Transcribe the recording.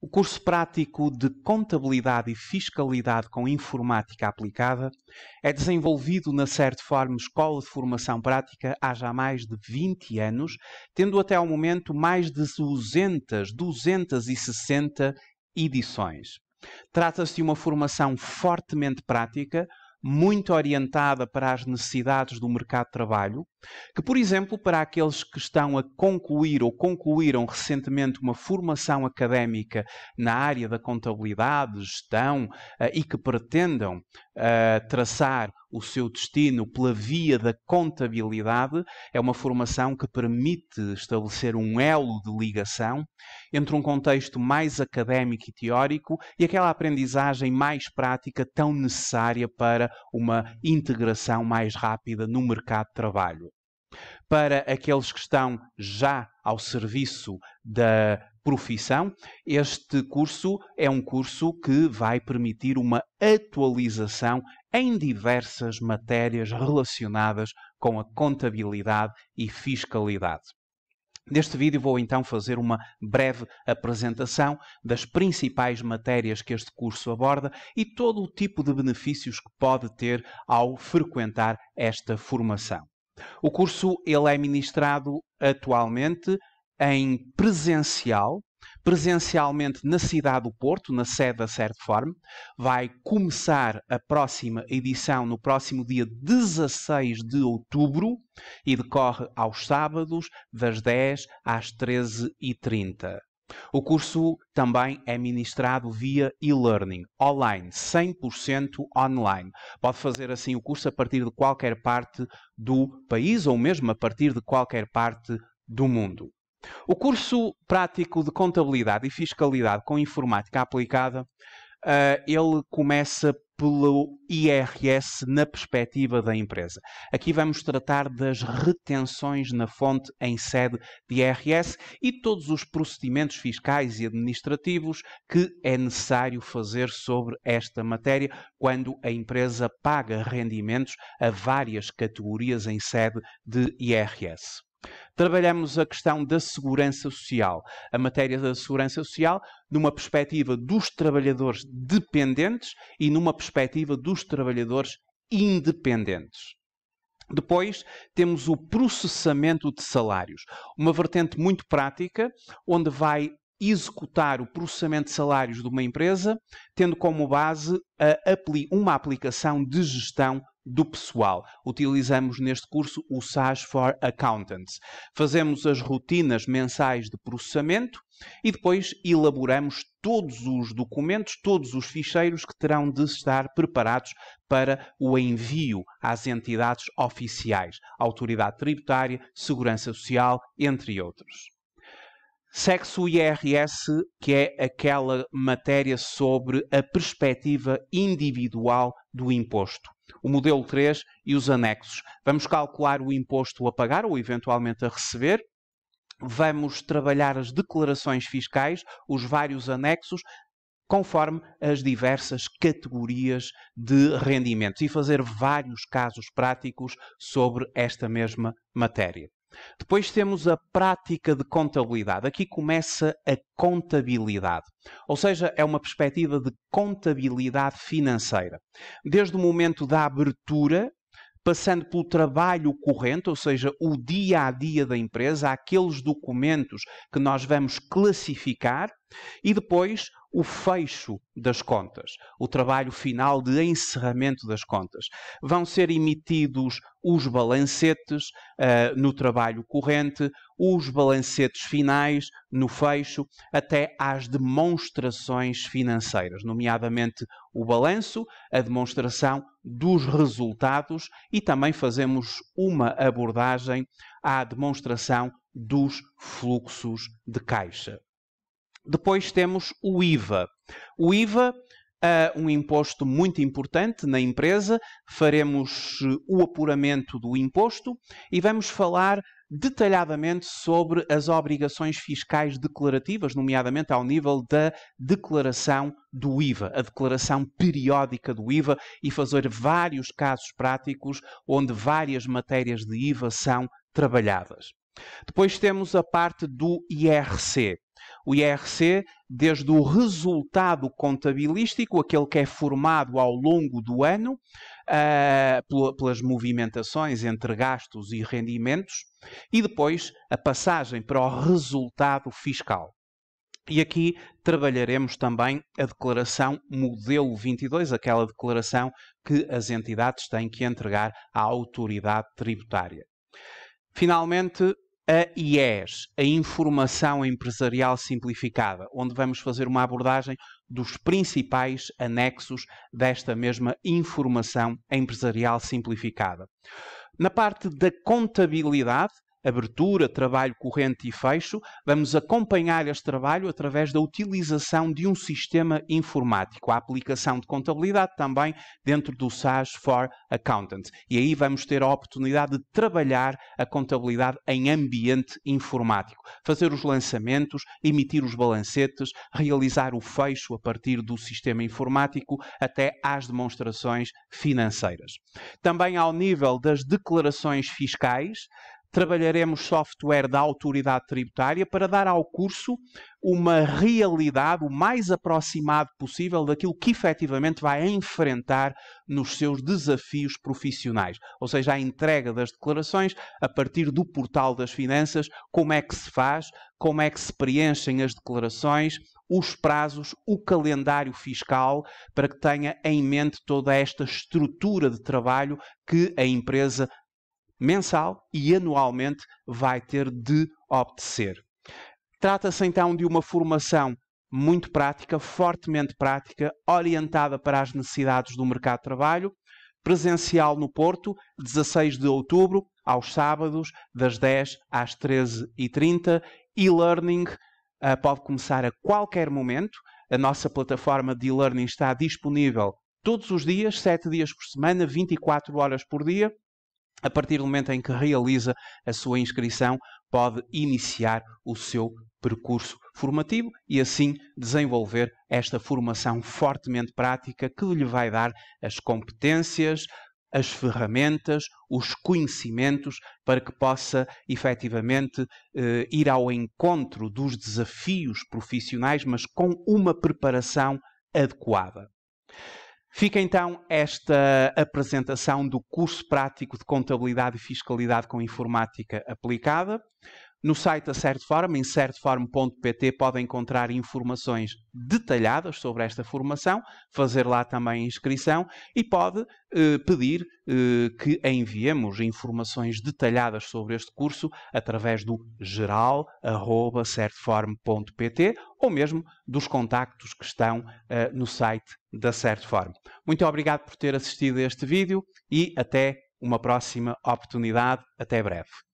O curso prático de Contabilidade e Fiscalidade com Informática Aplicada é desenvolvido na Certiform Escola de Formação Prática há já mais de 20 anos, tendo até ao momento mais de 260 edições. Trata-se de uma formação fortemente prática, muito orientada para as necessidades do mercado de trabalho, que, por exemplo, para aqueles que estão a concluir ou concluíram recentemente uma formação académica na área da contabilidade, gestão e que pretendam traçar o seu destino pela via da contabilidade, é uma formação que permite estabelecer um elo de ligação entre um contexto mais académico e teórico e aquela aprendizagem mais prática tão necessária para uma integração mais rápida no mercado de trabalho. Para aqueles que estão já ao serviço da profissão, este curso é um curso que vai permitir uma atualização em diversas matérias relacionadas com a contabilidade e fiscalidade. Neste vídeo vou então fazer uma breve apresentação das principais matérias que este curso aborda e todo o tipo de benefícios que pode ter ao frequentar esta formação. O curso ele é ministrado atualmente em presencialmente na cidade do Porto, na sede da Certiform. Vai começar a próxima edição no próximo dia 16 de outubro e decorre aos sábados das 10 às 13h30. O curso também é ministrado via e-learning, online, 100% online. Pode fazer assim o curso a partir de qualquer parte do país ou mesmo a partir de qualquer parte do mundo. O curso prático de Contabilidade e Fiscalidade com Informática Aplicada, ele começa pelo IRS na perspectiva da empresa. Aqui vamos tratar das retenções na fonte em sede de IRS e todos os procedimentos fiscais e administrativos que é necessário fazer sobre esta matéria quando a empresa paga rendimentos a várias categorias em sede de IRS. Trabalhamos a questão da segurança social, a matéria da segurança social numa perspectiva dos trabalhadores dependentes e numa perspectiva dos trabalhadores independentes. Depois temos o processamento de salários, uma vertente muito prática, onde vai executar o processamento de salários de uma empresa, tendo como base uma aplicação de gestão do pessoal. Utilizamos neste curso o Sage for Accountants. Fazemos as rotinas mensais de processamento e depois elaboramos todos os documentos, todos os ficheiros que terão de estar preparados para o envio às entidades oficiais, Autoridade Tributária, Segurança Social, entre outros. Segue-se o IRS, que é aquela matéria sobre a perspectiva individual do imposto. O modelo 3 e os anexos. Vamos calcular o imposto a pagar ou eventualmente a receber. Vamos trabalhar as declarações fiscais, os vários anexos, conforme as diversas categorias de rendimentos e fazer vários casos práticos sobre esta mesma matéria. Depois temos a prática de contabilidade. Aqui começa a contabilidade, ou seja, é uma perspectiva de contabilidade financeira. Desde o momento da abertura, passando pelo trabalho corrente, ou seja, o dia-a-dia da empresa, aqueles documentos que nós vamos classificar e depois o fecho das contas, o trabalho final de encerramento das contas. Vão ser emitidos os balancetes no trabalho corrente, os balancetes finais no fecho, até às demonstrações financeiras, nomeadamente o balanço, a demonstração dos resultados e também fazemos uma abordagem à demonstração dos fluxos de caixa. Depois temos o IVA. O IVA é um imposto muito importante na empresa. Faremos o apuramento do imposto e vamos falar detalhadamente sobre as obrigações fiscais declarativas, nomeadamente ao nível da declaração do IVA, a declaração periódica do IVA, e fazer vários casos práticos onde várias matérias de IVA são trabalhadas. Depois temos a parte do IRC. o IRC desde o resultado contabilístico, aquele que é formado ao longo do ano, pelas movimentações entre gastos e rendimentos, e depois a passagem para o resultado fiscal. E aqui trabalharemos também a declaração modelo 22, aquela declaração que as entidades têm que entregar à autoridade tributária. Finalmente, a IES, a Informação Empresarial Simplificada, onde vamos fazer uma abordagem dos principais anexos desta mesma Informação Empresarial Simplificada. Na parte da contabilidade, abertura, trabalho corrente e fecho, vamos acompanhar este trabalho através da utilização de um sistema informático, a aplicação de contabilidade também dentro do Sage for Accountants. E aí vamos ter a oportunidade de trabalhar a contabilidade em ambiente informático, fazer os lançamentos, emitir os balancetes, realizar o fecho a partir do sistema informático até às demonstrações financeiras. Também ao nível das declarações fiscais, trabalharemos software da autoridade tributária para dar ao curso uma realidade o mais aproximado possível daquilo que efetivamente vai enfrentar nos seus desafios profissionais. Ou seja, a entrega das declarações a partir do portal das finanças, como é que se faz, como é que se preenchem as declarações, os prazos, o calendário fiscal, para que tenha em mente toda esta estrutura de trabalho que a empresa mensal e anualmente vai ter de obedecer. Trata-se então de uma formação muito prática, fortemente prática, orientada para as necessidades do mercado de trabalho, presencial no Porto, 16 de outubro, aos sábados, das 10 às 13h30, e-learning pode começar a qualquer momento, a nossa plataforma de e-learning está disponível todos os dias, 7 dias por semana, 24 horas por dia. A partir do momento em que realiza a sua inscrição, pode iniciar o seu percurso formativo e assim desenvolver esta formação fortemente prática que lhe vai dar as competências, as ferramentas, os conhecimentos para que possa efetivamente ir ao encontro dos desafios profissionais, mas com uma preparação adequada. Fica então esta apresentação do curso prático de Contabilidade e Fiscalidade com Informática Aplicada. No site da Certform, em certform.pt, podem encontrar informações detalhadas sobre esta formação, fazer lá também a inscrição e pode pedir que enviemos informações detalhadas sobre este curso através do geral@certform.pt ou mesmo dos contactos que estão no site da Certform. Muito obrigado por ter assistido a este vídeo e até uma próxima oportunidade. Até breve.